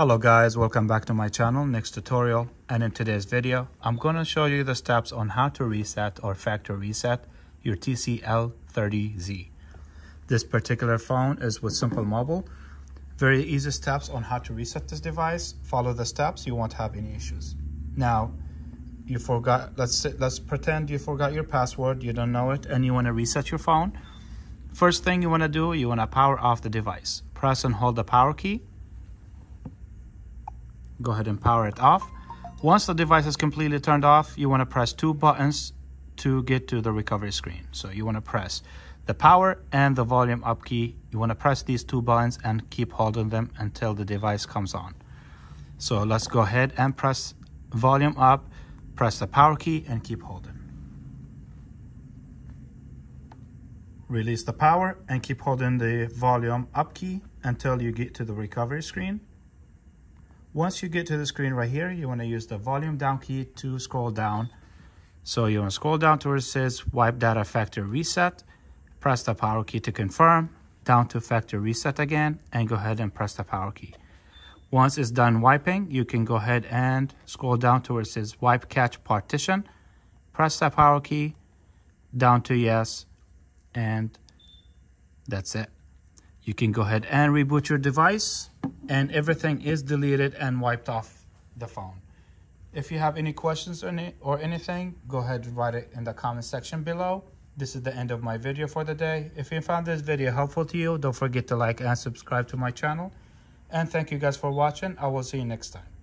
Hello guys, welcome back to my channel, Next Tutorial. And in today's video, I'm going to show you the steps on how to reset or factory reset your TCL 30 Z. This particular phone is with Simple Mobile. Very easy steps on how to reset this device. Follow the steps, you won't have any issues. Now, you forgot, let's pretend you forgot your password, you don't know it, and you want to reset your phone. First thing you want to do, you want to power off the device. Press and hold the power key. Go ahead and power it off. Once the device is completely turned off, you want to press two buttons to get to the recovery screen. So you want to press the power and the volume up key. You want to press these two buttons and keep holding them until the device comes on. So let's go ahead and press volume up, press the power key and keep holding. Release the power and keep holding the volume up key until you get to the recovery screen. Once you get to the screen right here, you want to use the volume down key to scroll down. So you want to scroll down to where it says wipe data factory reset, press the power key to confirm, down to factory reset again, and go ahead and press the power key. Once it's done wiping, you can go ahead and scroll down to where it says wipe cache partition, press the power key, down to yes, and that's it. You can go ahead and reboot your device and everything is deleted and wiped off the phone. If you have any questions or anything, go ahead and write it in the comment section below. This is the end of my video for the day. If you found this video helpful to you, don't forget to like and subscribe to my channel. And thank you guys for watching. I will see you next time.